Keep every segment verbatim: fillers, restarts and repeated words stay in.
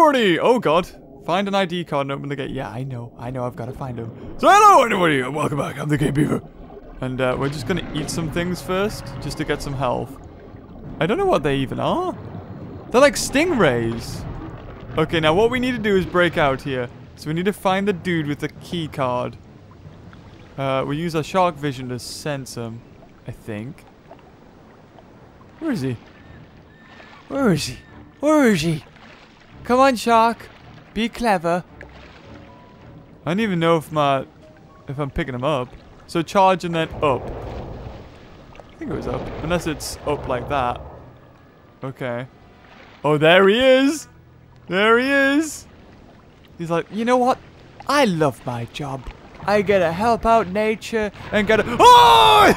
Brody! Oh god. Find an I D card and open the gate. Yeah, I know. I know I've got to find him. So hello everybody and welcome back. I'm the Gaming Beaver. And uh, we're just going to eat some things first, just to get some health. I don't know what they even are. They're like stingrays. Okay, now what we need to do is break out here. So we need to find the dude with the key card. Uh, we use our shark vision to sense him, I think. Where is he? Where is he? Where is he? Come on, shark. Be clever. I don't even know if my... if I'm picking him up. So charge and then up. I think it was up. Unless it's up like that. Okay. Oh, there he is! There he is! He's like, you know what? I love my job. I get to help out nature and get to... Oh!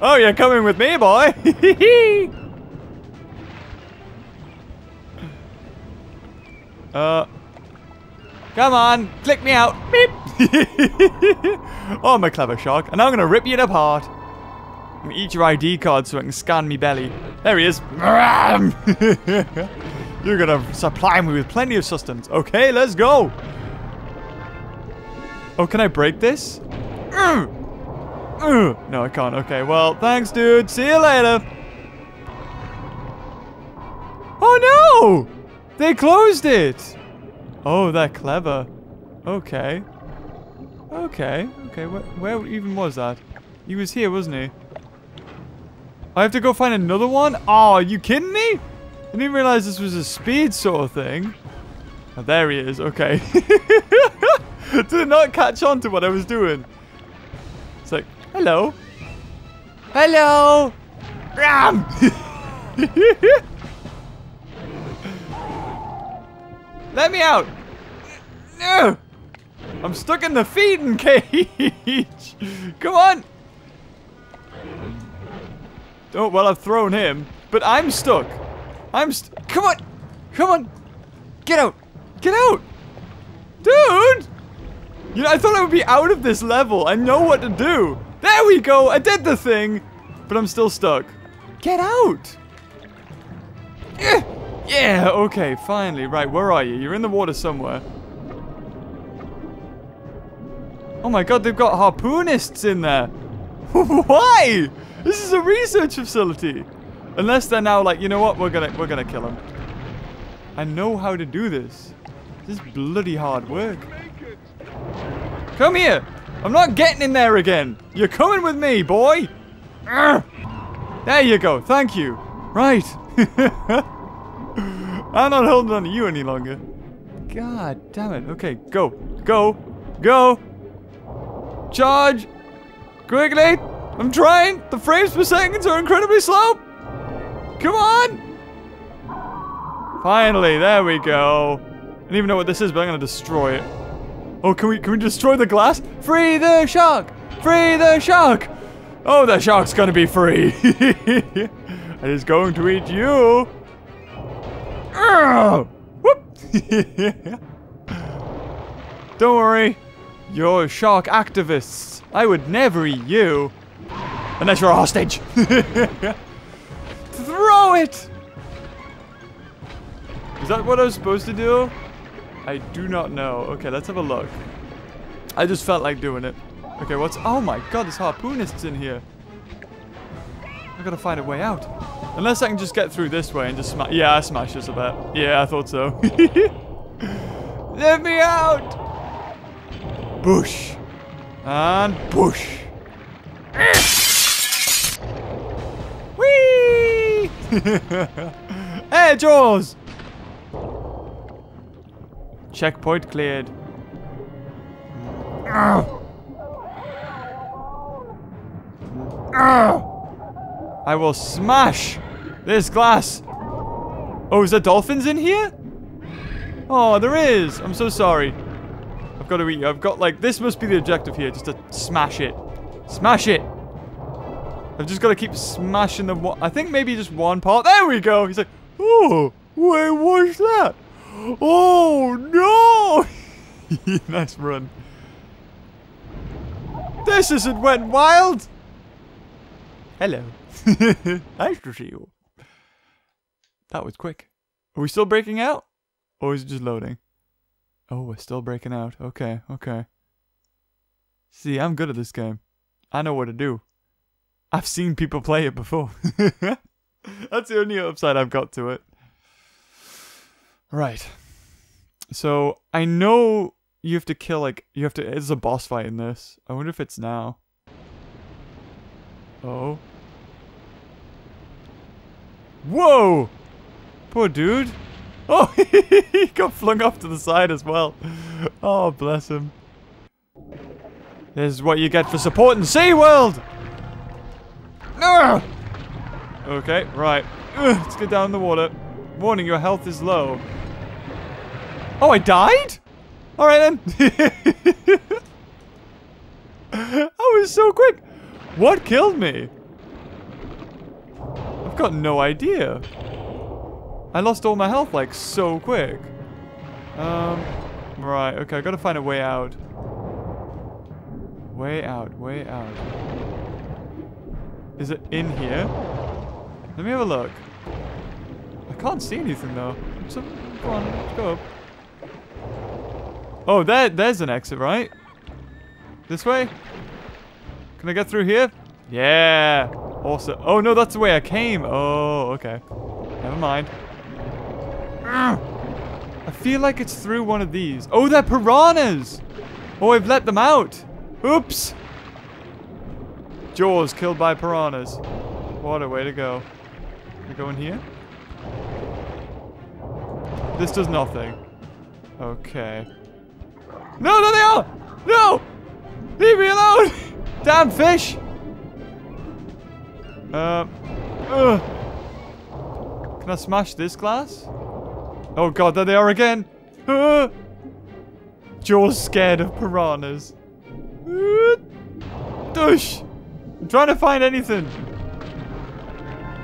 Oh, you're coming with me, boy! uh... Come on! Click me out! Beep! Oh, I'm a clever shark, and I'm gonna rip you apart. I'm gonna eat your I D card so I can scan me belly. There he is. You're gonna supply me with plenty of sustenance. Okay, let's go. Oh, can I break this? No, I can't. Okay, well, thanks, dude. See you later. Oh, no! They closed it. Oh, they're clever. Okay. Okay. Okay, where, where even was that? He was here, wasn't he? I have to go find another one? Oh, are you kidding me? I didn't realize this was a speed sort of thing. Oh, there he is. Okay. Did not catch on to what I was doing. It's like, hello. Hello. Ram. Let me out. No. I'm stuck in the feeding cage. Come on. Oh, well, I've thrown him, but I'm stuck. I'm st- Come on. Come on. Get out. Get out. Dude. You know, I thought I would be out of this level. I know what to do. There we go. I did the thing, but I'm still stuck. Get out. Yeah. Yeah. Okay, finally. Right, where are you? You're in the water somewhere. Oh my god, they've got harpoonists in there. Why? This is a research facility. Unless they're now like, you know what? We're gonna, we're gonna kill them. I know how to do this. This is bloody hard work. Come here. I'm not getting in there again. You're coming with me, boy. There you go. Thank you. Right. I'm not holding on to you any longer. God damn it. Okay, go. Go. Go. Charge! Quickly! I'm trying! The frames per seconds are incredibly slow! Come on! Finally, there we go. I don't even know what this is, but I'm gonna destroy it. Oh, can we can we destroy the glass? Free the shark! Free the shark! Oh, the shark's gonna be free! And it's going to eat you! Urgh! Whoop! Don't worry. You're shark activists. I would never eat you. Unless you're a hostage. Throw it! Is that what I was supposed to do? I do not know. Okay, let's have a look. I just felt like doing it. Okay, what's... Oh my god, there's harpoonists in here. I've got to find a way out. Unless I can just get through this way and just smash... Yeah, I smashed this a bit. Yeah, I thought so. Let me out! Push. And push. Whee! Hey, Jaws! Checkpoint cleared. I will smash this glass. Oh, is there dolphins in here? Oh, there is. I'm so sorry. I've got to eat you. I've got like this must be the objective here, just to smash it, smash it. I've just got to keep smashing them. I think maybe just one part. There we go. He's like, oh, wait, what's that? Oh no! Nice run. This isn't went wild. Hello. Nice to see you. That was quick. Are we still breaking out? Or is it just loading? Oh, we're still breaking out. Okay, okay. See, I'm good at this game. I know what to do. I've seen people play it before. That's the only upside I've got to it. Right. So, I know you have to kill, like, you have to, it's a boss fight in this. I wonder if it's now. Oh. Whoa! Poor dude. Oh, he got flung off to the side as well. Oh, bless him. This is what you get for supporting SeaWorld! No! Okay, right. Ugh, let's get down in the water. Warning, your health is low. Oh, I died? Alright then. That was so quick. What killed me? I've got no idea. I lost all my health, like, so quick. Um, right, okay, I gotta find a way out. Way out, way out. Is it in here? Let me have a look. I can't see anything, though. So, come on, let's go up. Oh, there, there's an exit, right? This way? Can I get through here? Yeah! Awesome. Oh, no, that's the way I came. Oh, okay. Never mind. I feel like it's through one of these. Oh, they're piranhas! Oh, I've let them out! Oops! Jaws killed by piranhas. What a way to go. Can we go in here? This does nothing. Okay. No, there they are! No! Leave me alone! Damn fish! Um. Ugh. Can I smash this glass? Oh god, there they are again! Uh, Jaws scared of piranhas. Uh, Dush! I'm trying to find anything.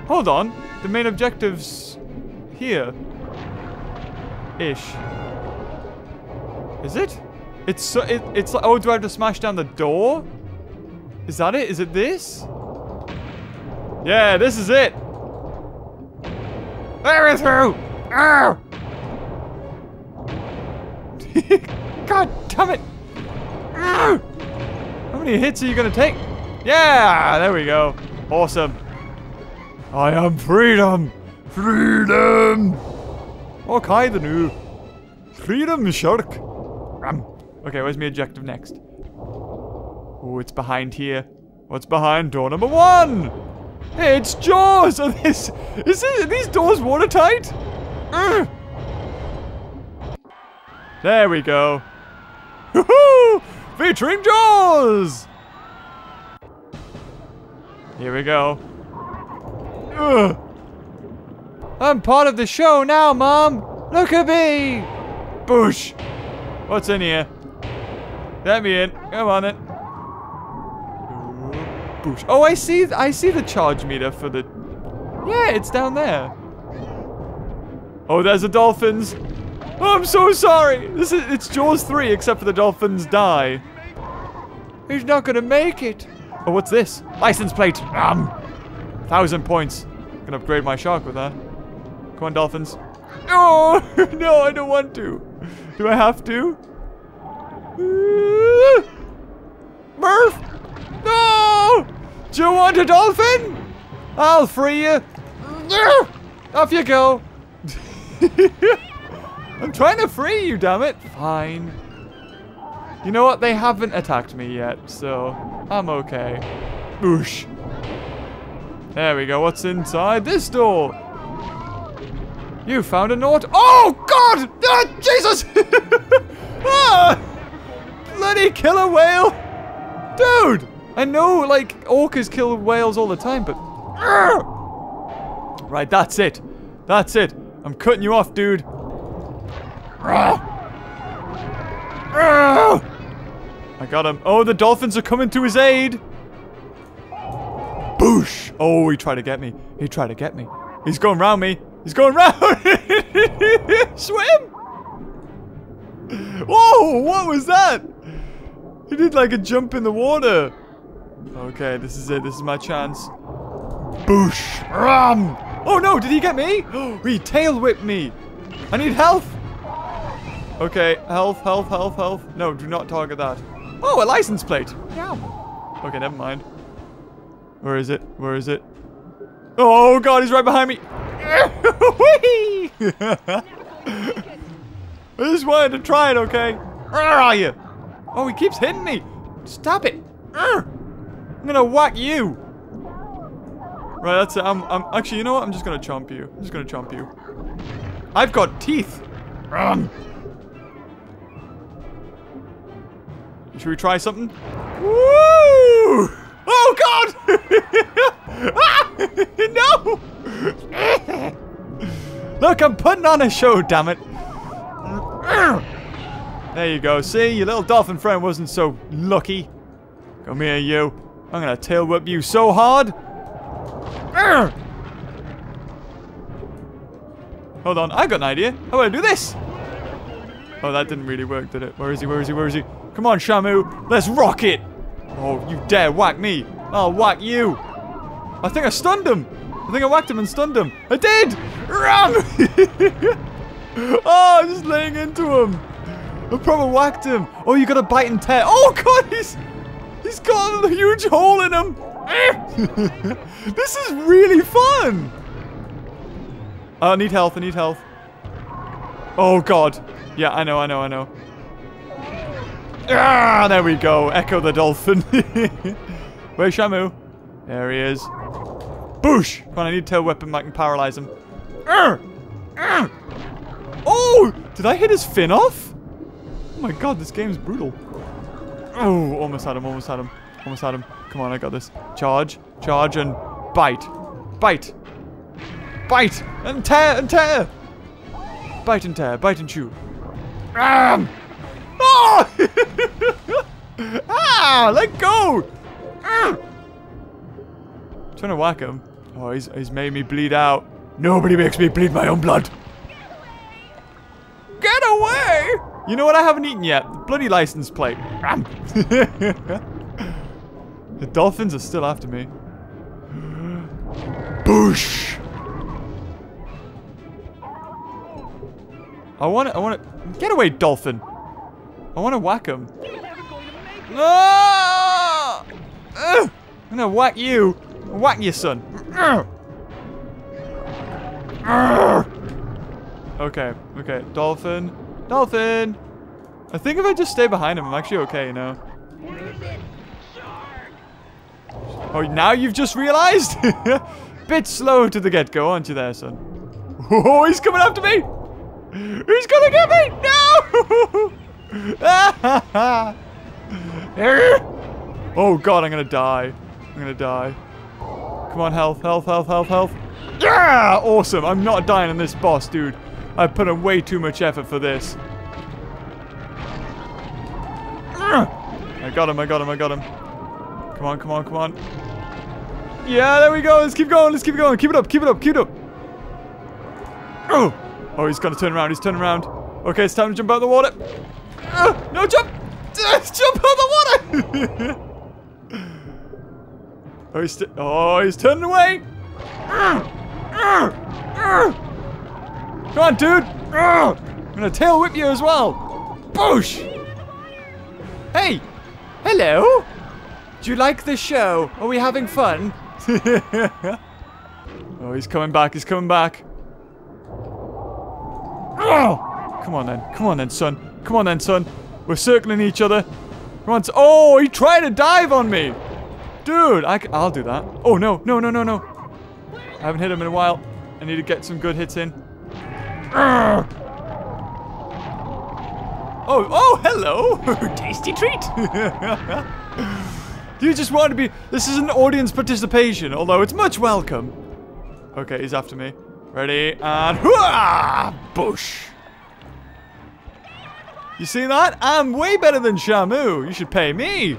Hold on. The main objective's here. Ish. Is it? It's so it, it's like, oh, do I have to smash down the door? Is that it? Is it this? Yeah, this is it! Let me through! Ow! God damn it! Ow! How many hits are you gonna take? Yeah! There we go. Awesome. I am freedom! Freedom! Okay, the new freedom shark. Okay, where's my objective next? Oh, it's behind here. What's behind door number one? Hey, it's Jaws! Are, this, is this, are these doors watertight? Ugh. There we go. Woohoo! Featuring Jaws! Here we go. Ugh. I'm part of the show now, Mom! Look at me! Boosh! What's in here? Let me in. Come on then. Oh, I see, I see the charge meter for the... Yeah, it's down there. Oh, there's the dolphins. Oh, I'm so sorry. This is, it's Jaws three, except for the dolphins die. He's not going to make it. Oh, what's this? License plate. Um, thousand points. Can upgrade my shark with that. Come on, dolphins. Oh, no, I don't want to. Do I have to? Uh, Murph. No! Do you want a dolphin? I'll free you. Off you go. I'm trying to free you, damn it. Fine. You know what? They haven't attacked me yet, so I'm okay. Boosh. There we go. What's inside this door? You found a naught. Oh, God! Ah, Jesus! Ah! Bloody killer whale. Dude! I know, like, orcas kill whales all the time, but... Right, that's it. That's it. I'm cutting you off, dude. I got him. Oh, the dolphins are coming to his aid. Boosh. Oh, he tried to get me. He tried to get me. He's going round me. He's going round. Swim. Whoa, what was that? He did, like, a jump in the water. Okay, this is it. This is my chance. Boosh! Ram! Oh no, did he get me? He tail whipped me. I need health. Okay, health, health, health, health. No, do not target that. Oh, a license plate. Yeah. Okay, never mind. Where is it? Where is it? Oh, God, he's right behind me. I just wanted to try it, okay? Where are you? Oh, he keeps hitting me. Stop it. I'm going to whack you. Right, that's it. I'm, I'm, actually, you know what? I'm just going to chomp you. I'm just going to chomp you. I've got teeth. Run. Should we try something? Woo! Oh, God! Ah! No! Look, I'm putting on a show, damn it. There you go. See, your little dolphin friend wasn't so lucky. Come here, you. I'm going to tail whip you so hard. Hold on, I've got an idea. How about I do this? Oh, that didn't really work, did it? Where is he? Where is he? Where is he? Come on, Shamu. Let's rock it. Oh, you dare whack me. I'll whack you. I think I stunned him. I think I whacked him and stunned him. I did. Run. Oh, I'm just laying into him. I probably whacked him. Oh, you got to bite and tear. Oh, God. He's, he's got a huge hole in him. This is really fun. Oh, I need health. I need health. Oh, God. Yeah, I know. I know. I know. Ah, there we go. Echo the dolphin. Where's Shamu? There he is. Boosh! Come on, I need a tail weapon. I can paralyze him. Arr! Arr! Oh! Did I hit his fin off? Oh my God, this game's brutal. Oh, almost had him. Almost had him. Almost had him. Come on, I got this. Charge. Charge and bite. Bite. Bite. And tear. And tear. Bite and tear. Bite and chew. Ah! Oh! Ah! Let go! Ah! I'm trying to whack him. Oh, he's, he's made me bleed out. Nobody makes me bleed my own blood. Get away! You know what I haven't eaten yet? The bloody license plate. The dolphins are still after me. Boosh! I want to... I want to... Get away, dolphin! I want to whack him. Ah! Uh, I'm going to whack you. Whack your son. Uh, uh. Okay. Okay. Dolphin. Dolphin. I think if I just stay behind him, I'm actually okay, you know. Oh, now you've just realized? Bit slow to the get-go, aren't you there, son? Oh, he's coming after me. He's going to get me. No! Oh God, I'm gonna die. I'm gonna die. Come on, health, health, health, health, health. Yeah! Awesome. I'm not dying in this boss, dude. I put in way too much effort for this. I got him, I got him, I got him. Come on, come on, come on. Yeah, there we go. Let's keep going, let's keep going. Keep it up, keep it up, keep it up. Oh, oh he's gonna turn around, he's turning around. Okay, it's time to jump out of the water. Uh, no, jump! Uh, jump out of the water! Oh, he's oh, he's turning away! Uh, uh, uh. Come on, dude! Uh, I'm gonna tail whip you as well! Boosh! Hey! Hello! Do you like the show? Are we having fun? Oh, he's coming back, he's coming back. Oh! Come on then, come on then, son. Come on then, son. We're circling each other. Come on. Oh, he tried to dive on me. Dude, I, I'll do that. Oh, no, no, no, no, no. I haven't hit him in a while. I need to get some good hits in. Urgh. Oh, oh, hello. Tasty treat. Do you just want to be... This is an audience participation, although it's much welcome. Okay, he's after me. Ready, and... Hooah! Boosh. You see that? I'm way better than Shamu. You should pay me.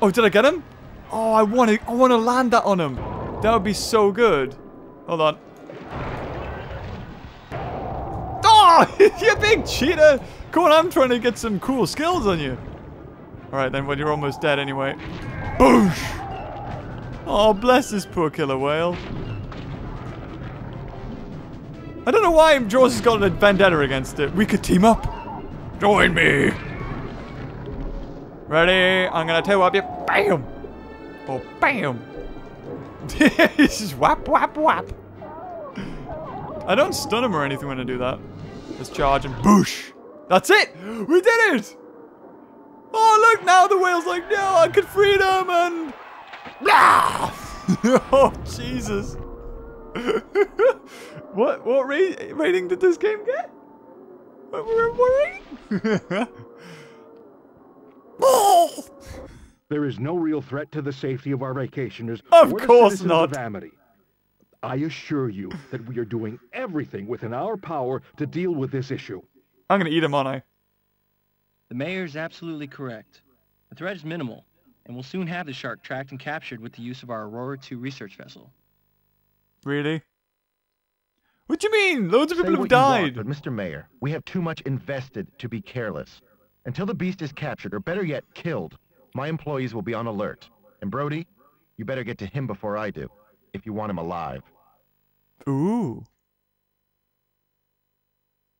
Oh, did I get him? Oh, I want to I want to land that on him. That would be so good. Hold on. Oh, you big cheater. Come on, I'm trying to get some cool skills on you. All right, then, well, you're almost dead anyway. Boosh. Oh, bless this poor killer whale. I don't know why Jaws has got a vendetta against it. We could team up. Join me. Ready? I'm gonna tail whap you. Bam! Oh, bam! This is whap, whap, whap. I don't stun him or anything when I do that. Let's charge and boosh. That's it. We did it. Oh, look, now the whale's like, no, I could freedom and... Oh, Jesus. What what ra rating did this game get? What, what, what rating? Oh! There is no real threat to the safety of our vacationers. Of We're course not. Of Amity. I assure you that we are doing everything within our power to deal with this issue. I'm going to eat him, aren't I? The mayor is absolutely correct. The threat is minimal, and we'll soon have the shark tracked and captured with the use of our Aurora two research vessel. Really? What do you mean? Loads of people have died. Want, but Mister Mayor, we have too much invested to be careless. Until the beast is captured, or better yet, killed, my employees will be on alert. And Brody, you better get to him before I do, if you want him alive. Ooh.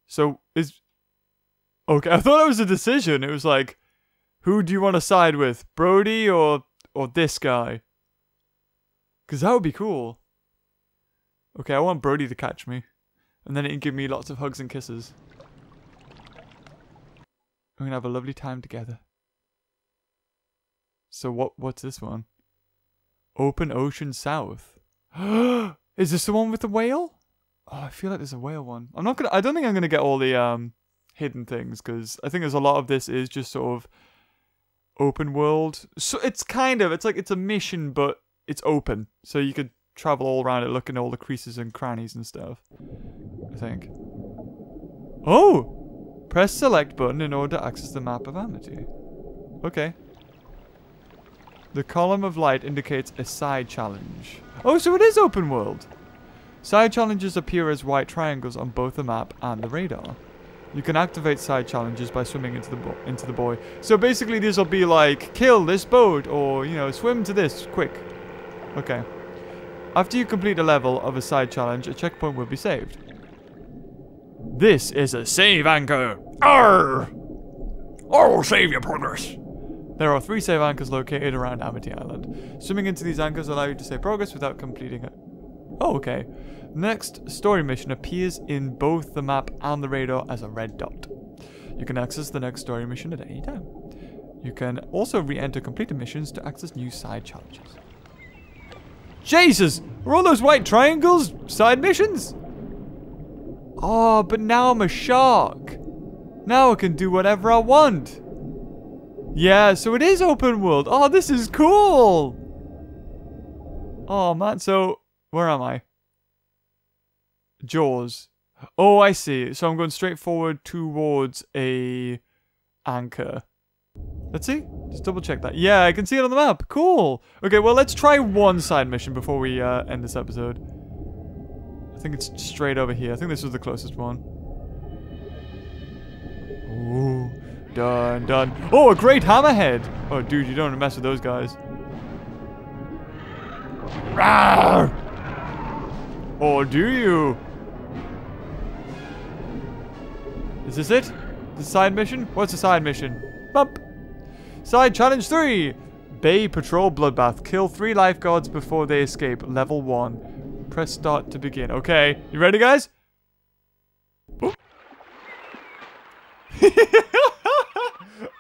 So, is... Okay, I thought it was a decision. It was like, who do you want to side with? Brody or or this guy? Because that would be cool. Okay, I want Brody to catch me. And then it'd give me lots of hugs and kisses. We're gonna have a lovely time together. So what? What's this one? Open Ocean South. Is this the one with the whale? Oh, I feel like there's a whale one. I'm not gonna. I don't think I'm gonna get all the um hidden things because I think there's a lot of this is just sort of open world. So it's kind of it's like it's a mission, but it's open, so you could travel all around it, looking at all the creases and crannies and stuff. I think. Oh. Press select button in order to access the map of Amity. Okay. The column of light indicates a side challenge. Oh, so it is open world. Side challenges appear as white triangles on both the map and the radar. You can activate side challenges by swimming into the bo into the buoy. So basically these will be like, kill this boat or, you know, swim to this, quick. Okay. After you complete a level of a side challenge, a checkpoint will be saved. This is a save anchor. Arr! Oh, save your progress. There are three save anchors located around Amity Island. Swimming into these anchors allow you to save progress without completing it. Oh, okay. Next story mission appears in both the map and the radar as a red dot. You can access the next story mission at any time. You can also re-enter completed missions to access new side challenges. Jesus! Are all those white triangles side missions? Oh, but now I'm a shark. Now I can do whatever I want. Yeah, so it is open world. Oh, this is cool. Oh, man. So, where am I? Jaws. Oh, I see. So I'm going straight forward towards a anchor. Let's see. Just double check that. Yeah, I can see it on the map. Cool. Okay, well, let's try one side mission before we uh, end this episode. I think it's straight over here. I think this was the closest one. Ooh. Done, done. Oh, a great hammerhead. Oh, dude, you don't want to mess with those guys. Rawr! Or do you? Is this it? The side mission? What's the side mission? Bump. Side challenge three. Bay Patrol Bloodbath. Kill three lifeguards before they escape. Level one. Press start to begin. Okay, you ready, guys?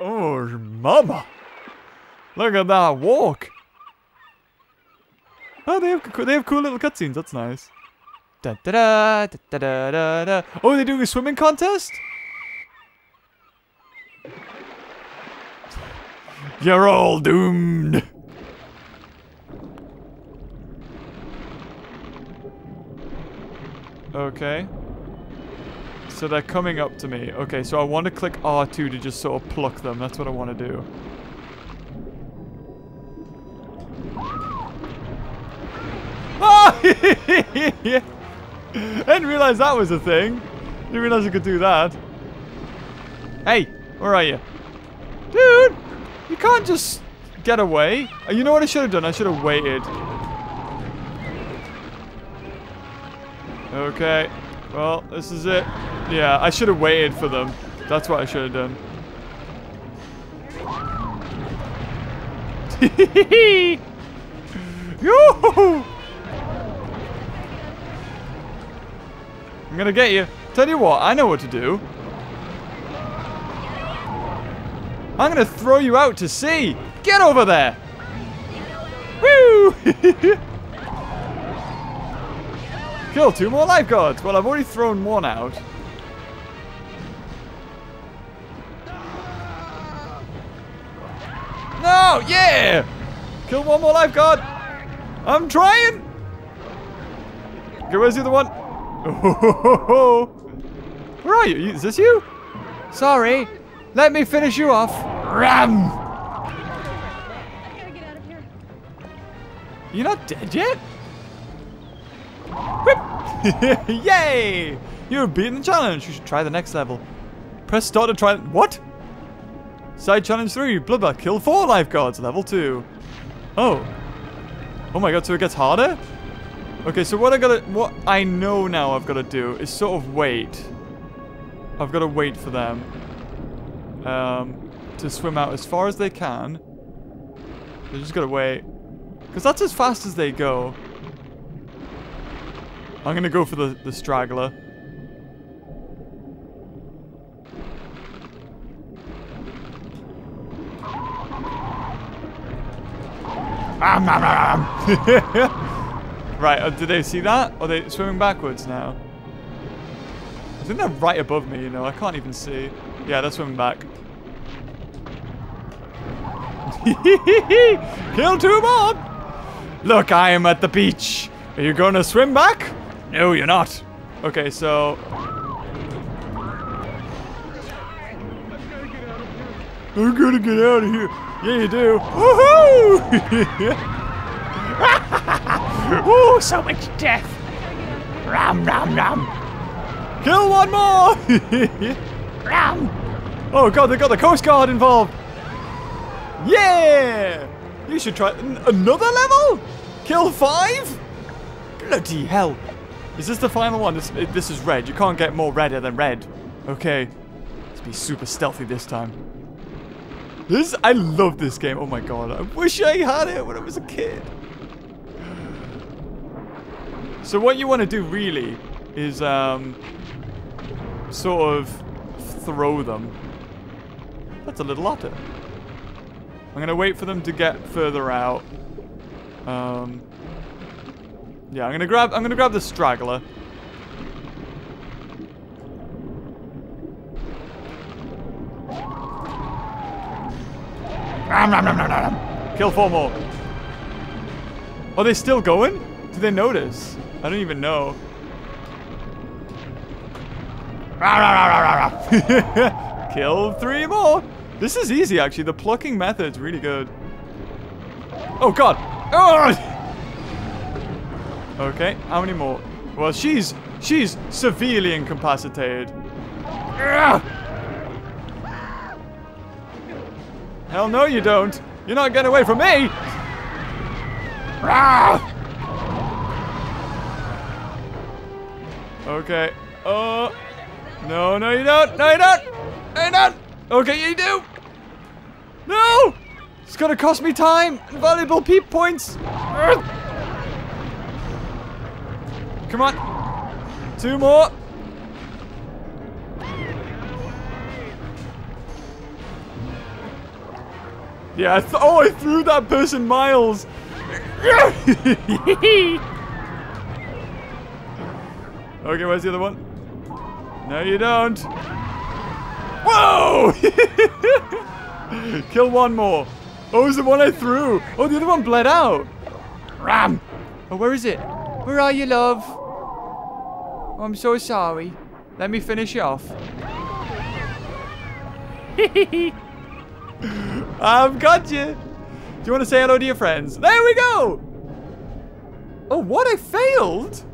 Oh, mama! Look at that walk. Oh, they have they have cool little cutscenes. That's nice. Da, da, da, da, da, da, da. Oh, they're doing a swimming contest. You're all doomed. Okay. So they're coming up to me. Okay, so I want to click R two to just sort of pluck them. That's what I want to do. Ah! I didn't realize that was a thing. I didn't realize I could do that. Hey, where are you? Dude, you can't just get away. You know what I should have done? I should have waited. Okay, Well, this is it. Yeah, I should have waited for them. That's what I should have done. I'm gonna get you. Tell you what, I know what to do. I'm gonna throw you out to sea. Get over there. Woo! Kill two more lifeguards. Well, I've already thrown one out. No! Yeah! Kill one more lifeguard. I'm trying. Okay, where's the other one? Oh, where are you? Is this you? Sorry. Let me finish you off. Ram! You're not dead yet? Whip! Yay! You've beaten the challenge. You should try the next level. Press start to try. What? Side challenge three. Blah blah. Kill four lifeguards. Level two. Oh. Oh my god. So it gets harder. Okay. So what I gotta, what I know now I've gotta do is sort of wait. I've gotta wait for them. Um, to swim out as far as they can. They just gotta wait, because that's as fast as they go. I'm gonna go for the, the straggler. Right, uh, did they see that? Are they swimming backwards now? I think they're right above me, you know, I can't even see. Yeah, they're swimming back. Kill two more! Look, I am at the beach. Are you gonna swim back? No, you're not. Okay, so... I'm gonna get out of here. Yeah, you do. Woohoo! Oh, so much death. Ram, ram, ram. Kill one more! Ram! Oh god, they got the Coast Guard involved. Yeah! You should try an another level? Kill five? Bloody hell. Is this the final one? This, this is red. You can't get more redder than red. Okay. Let's be super stealthy this time. This, I love this game. Oh my god. I wish I had it when I was a kid. So what you want to do really is um, sort of throw them. That's a little otter. I'm gonna wait for them to get further out. Um, yeah, I'm gonna grab. I'm gonna grab the straggler. Ram, ram, ram, ram, ram. Kill four more. Are they still going? Do they notice? I don't even know. Kill three more. This is easy, actually. The plucking method's really good. Oh god. Oh! Okay, how many more? Well, she's she's severely incapacitated. Hell no, you don't. You're not getting away from me. Okay. Uh. No, no, you don't. No, you don't. No, you don't. Okay, you do. No! It's gonna cost me time and valuable peep points. Urgh. Come on. Two more. Yeah, I th oh, I threw that person miles. Okay, where's the other one? No, you don't. Whoa! Kill one more. Oh, it was the one I threw. Oh, the other one bled out. Ram! Oh, where is it? Where are you, love? Oh, I'm so sorry. Let me finish you off. I've got you. Do you want to say hello to your friends? There we go! Oh, what? I failed?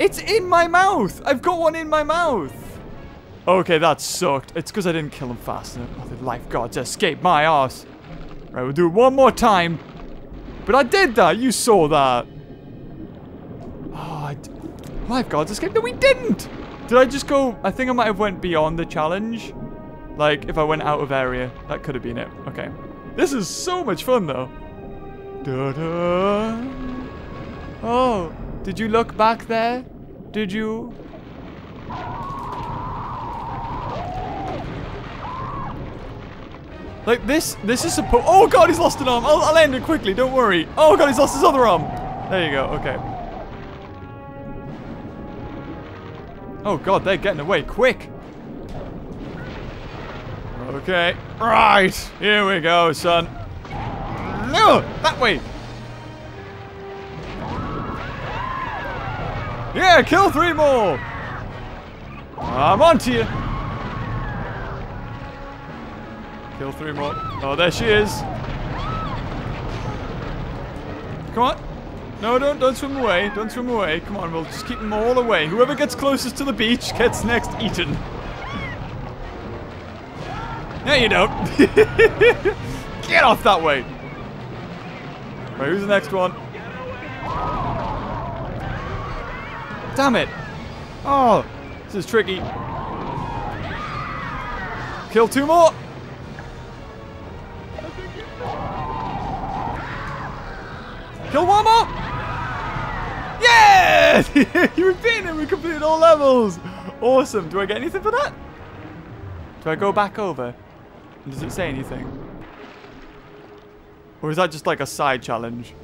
It's in my mouth! I've got one in my mouth! Okay, that sucked. It's because I didn't kill him fast enough. Oh, the lifeguards escaped my arse. Right, we'll do it one more time. But I did that! You saw that! Oh, I d Lifeguards escaped? No, we didn't! Did I just go... I think I might have went beyond the challenge. Like, if I went out of area, that could have been it. Okay. This is so much fun, though. Da-da. Oh, did you look back there? Did you... Like, this, this is supposed... Oh, God, he's lost an arm. I'll, I'll end it quickly. Don't worry. Oh, God, he's lost his other arm. There you go. Okay. Oh, God, they're getting away. Quick. Okay. Right. Here we go, son. No! That way. Yeah, kill three more. I'm on to you. Kill three more. Oh, there she is. Come on. No, don't don't swim away. Don't swim away. Come on, we'll just keep them all away. Whoever gets closest to the beach gets next eaten. No, you don't. Get off that way. Right, who's the next one? Damn it. Oh, this is tricky. Kill two more. Kill one more! Yeah! You beat him! We completed all levels! Awesome! Do I get anything for that? Do I go back over? And does it say anything? Or is that just like a side challenge?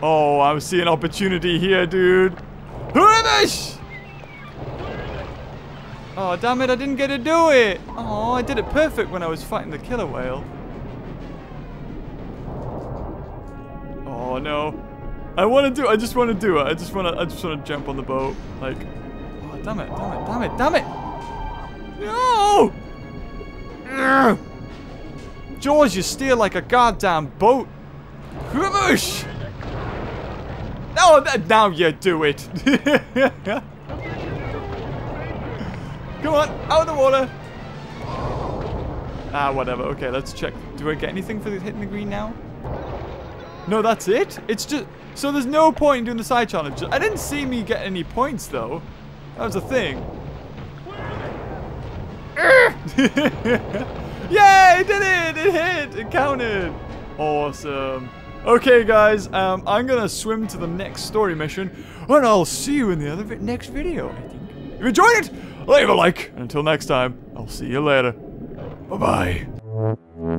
Oh, I see an opportunity here, dude! Hurrish! Oh, damn it, I didn't get to do it! Oh, I did it perfect when I was fighting the killer whale. Oh no. I wanna do I just wanna do it. I just wanna I just wanna jump on the boat. Like, oh damn it, damn it, damn it, damn it! No! Urgh. Jaws, you steer like a goddamn boat. Whoosh! No, now you do it. Come on, out of the water. Ah, whatever. Okay, let's check. Do I get anything for hitting the green now? No, that's it? It's just... So there's no point in doing the side challenge. I didn't see me get any points, though. That was the thing. Yay! It did it! It hit! It counted! Awesome. Okay, guys. Um, I'm going to swim to the next story mission. And I'll see you in the other vi next video, I think. If you enjoyed it, leave a like. And until next time, I'll see you later. Bye-bye.